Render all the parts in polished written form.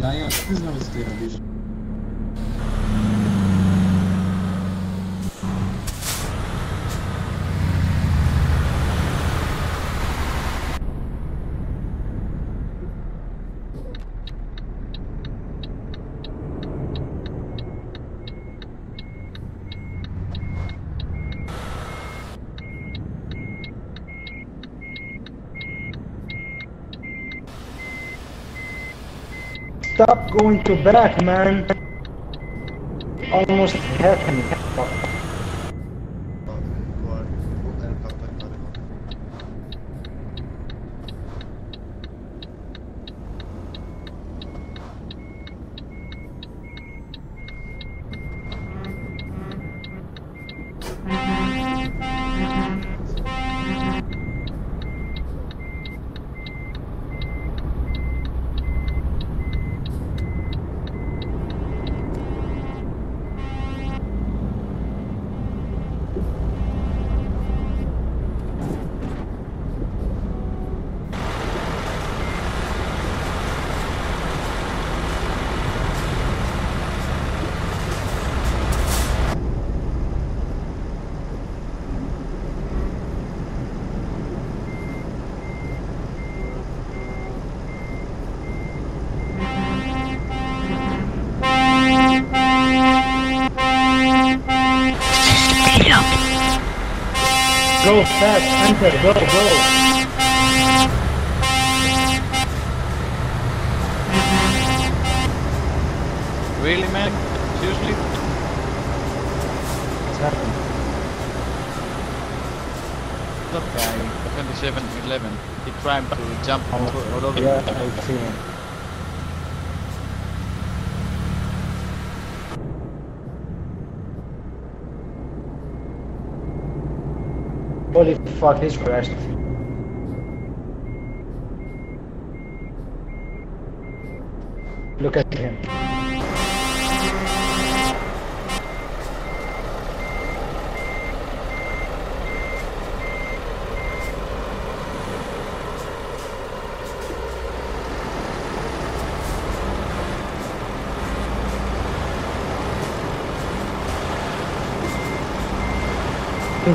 Ja nie, ty znowu z tej robisz. Stop going to back, man. Almost happened. Go fast, enter, go! Really, man? Seriously? What's happened? That guy, 2711, he tried to jump all over. Yeah, I've seen him. Holy fuck, he's crashed. Look at him.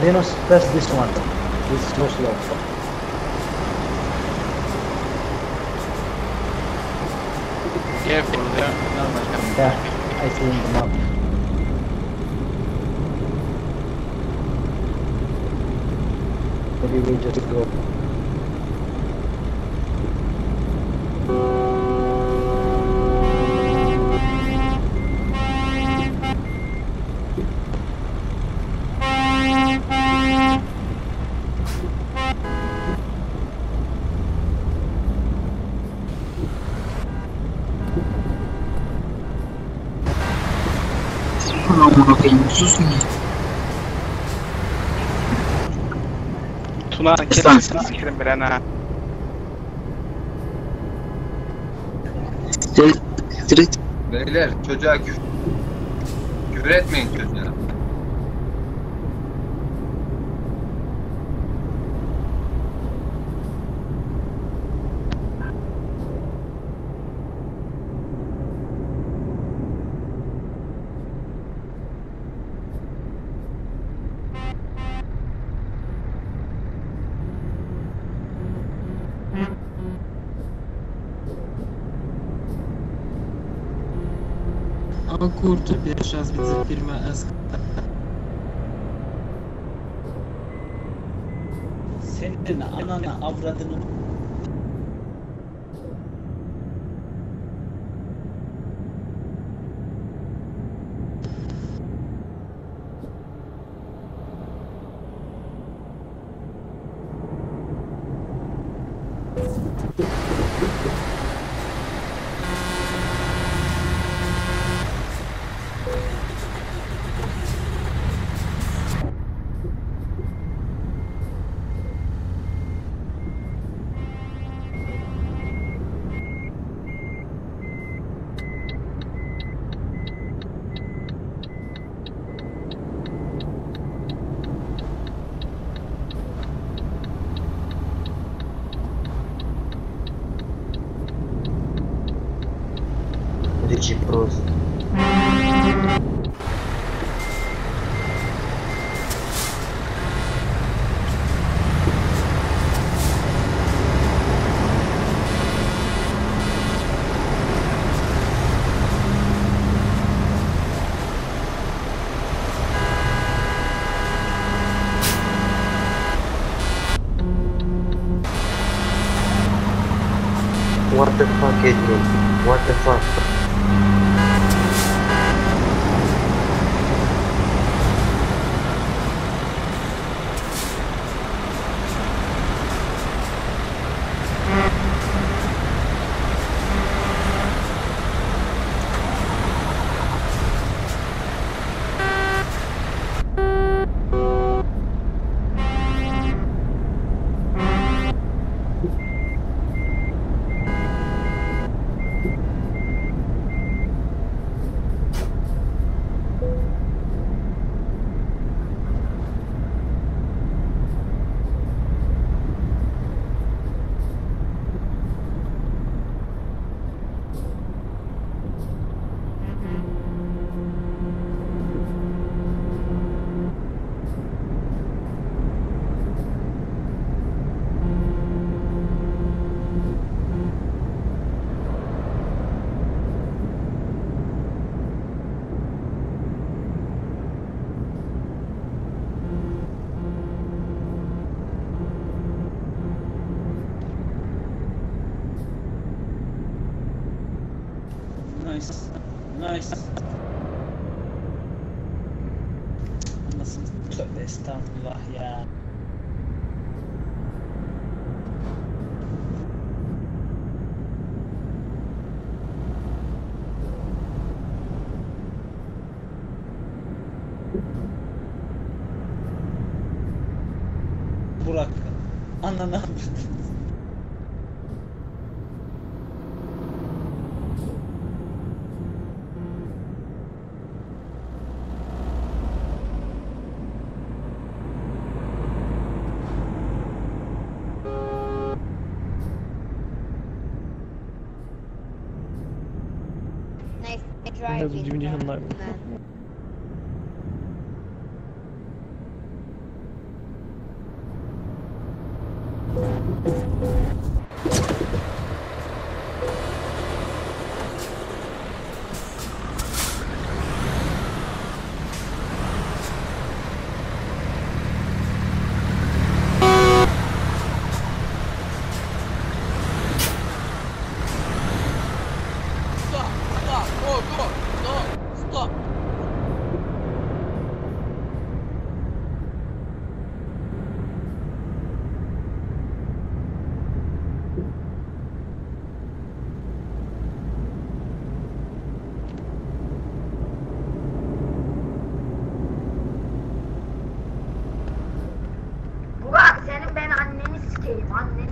They must press this one. This is so slow. Careful, there are numbers coming. Yeah, I see them up. Maybe we just go. Tuna kesin sikerim bilen ha. Beyler çocuğa küfür etmeyin çocuğa. O kurczę, pierwszy raz widzę firmę SK. Senin anana avradını... ci prost. What the fuck, Edwin? What the fuck? Nice, nice. Nasıl tövbe estağfurullah ya. Burak, ananı driving.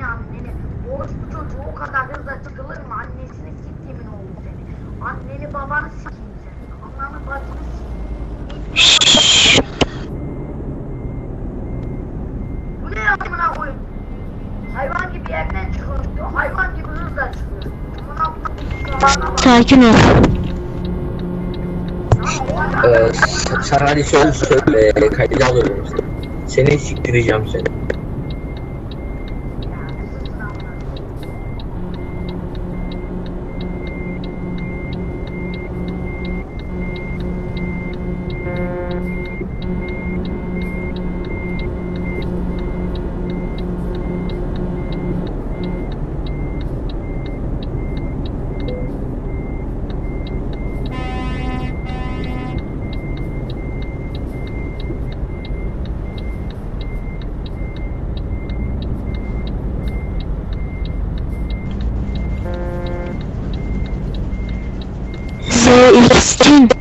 Anneni. Borç bu çocuğu o kadar hızla çıkılır mı? Annesini siktiğimin oğlu seni. Anneni babanı sikeyim seni. Ananı bacını sikeyim. Bu ne yapımına koyun? Hayvan gibi yerden çıkıyor. Hayvan gibi hızla çıkıyor. Sakin ol. Sarali son söyle. Kaydı alıyorum. Seni siktireceğim seni. Extreme.